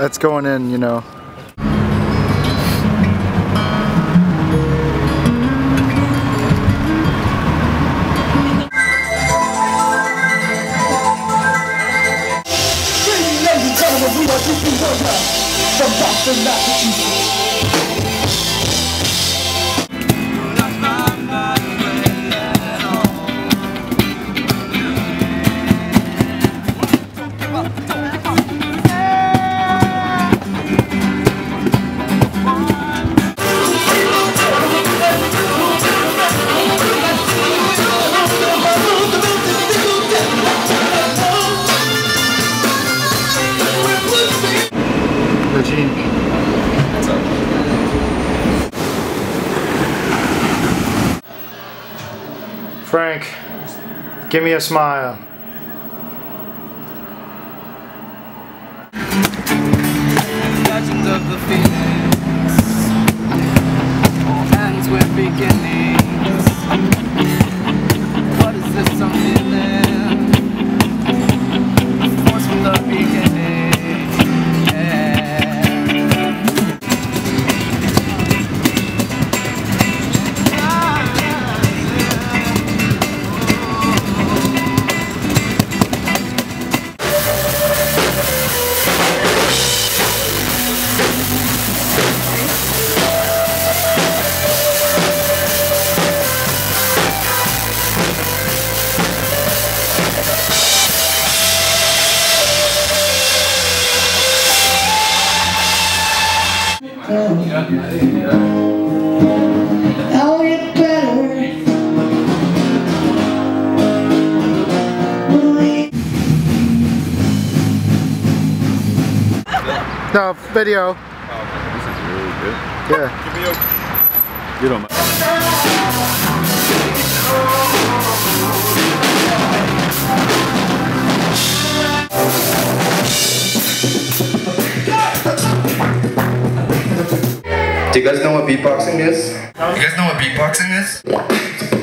That's going in, you know. Frank, give me a smile. Legends of the Phoenix, ends with beginnings. What is this I'm feeling? Force from the beginning. I'll get better. No, video. Oh, this is really good. Yeah. Give me a... You don't mind. Do you guys know what beatboxing is? You guys know what beatboxing is?